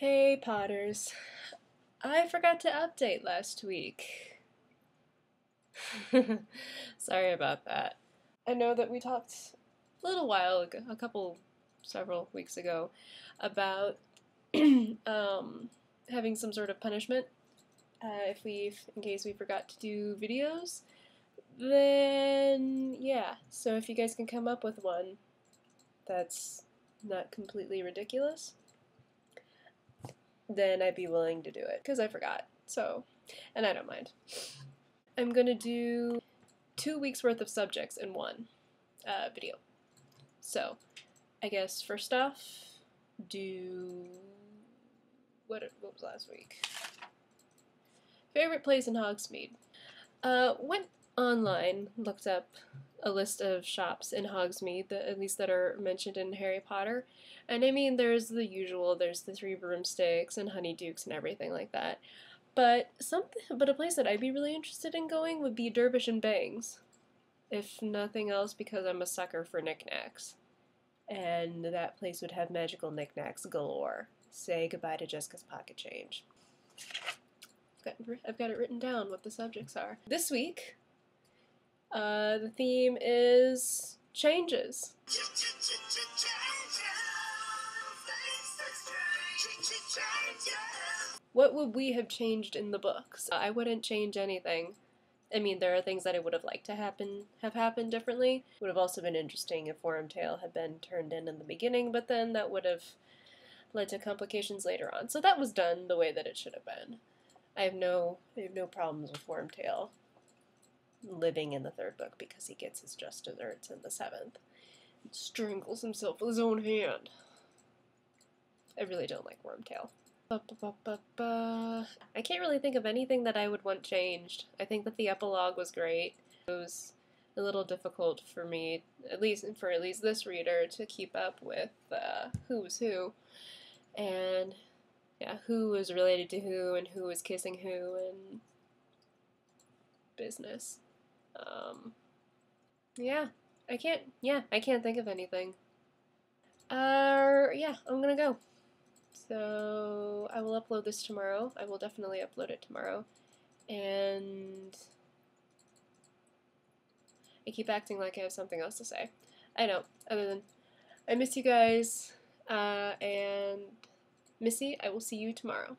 Hey Potters, I forgot to update last week. Sorry about that. I know that we talked a little while ago, several weeks ago, about having some sort of punishment in case we forgot to do videos. Then, yeah, so if you guys can come up with one that's not completely ridiculous, then I'd be willing to do it, because I forgot, so, and I don't mind. I'm gonna do 2 weeks worth of subjects in one video. So, I guess first off, what was last week? Favorite place in Hogsmeade. Went online, looked up a list of shops in Hogsmeade, at least that are mentioned in Harry Potter, and I mean there's the usual, there's the Three Broomsticks and Honeydukes and everything like that, but a place that I'd be really interested in going would be Dervish and Bangs, if nothing else because I'm a sucker for knickknacks, and that place would have magical knickknacks galore. Say goodbye to Jessica's pocket change. I've got it written down what the subjects are. This week, the theme is changes. What would we have changed in the books? I wouldn't change anything. I mean, there are things that I would have liked to have happened differently. Would have also been interesting if Wormtail had been turned in the beginning, but then that would have led to complications later on. So that was done the way that it should have been. I have no problems with Wormtail living in the third book because he gets his just desserts in the seventh. He strangles himself with his own hand. I really don't like Wormtail. I can't really think of anything that I would want changed. I think that the epilogue was great. It was a little difficult for me, at least this reader, to keep up with who was who, and yeah, who was related to who, and who was kissing who, and business. I can't think of anything. Yeah, I'm gonna go. So I will upload this tomorrow. I will definitely upload it tomorrow. And I keep acting like I have something else to say. I don't, other than I miss you guys, and Missy, I will see you tomorrow.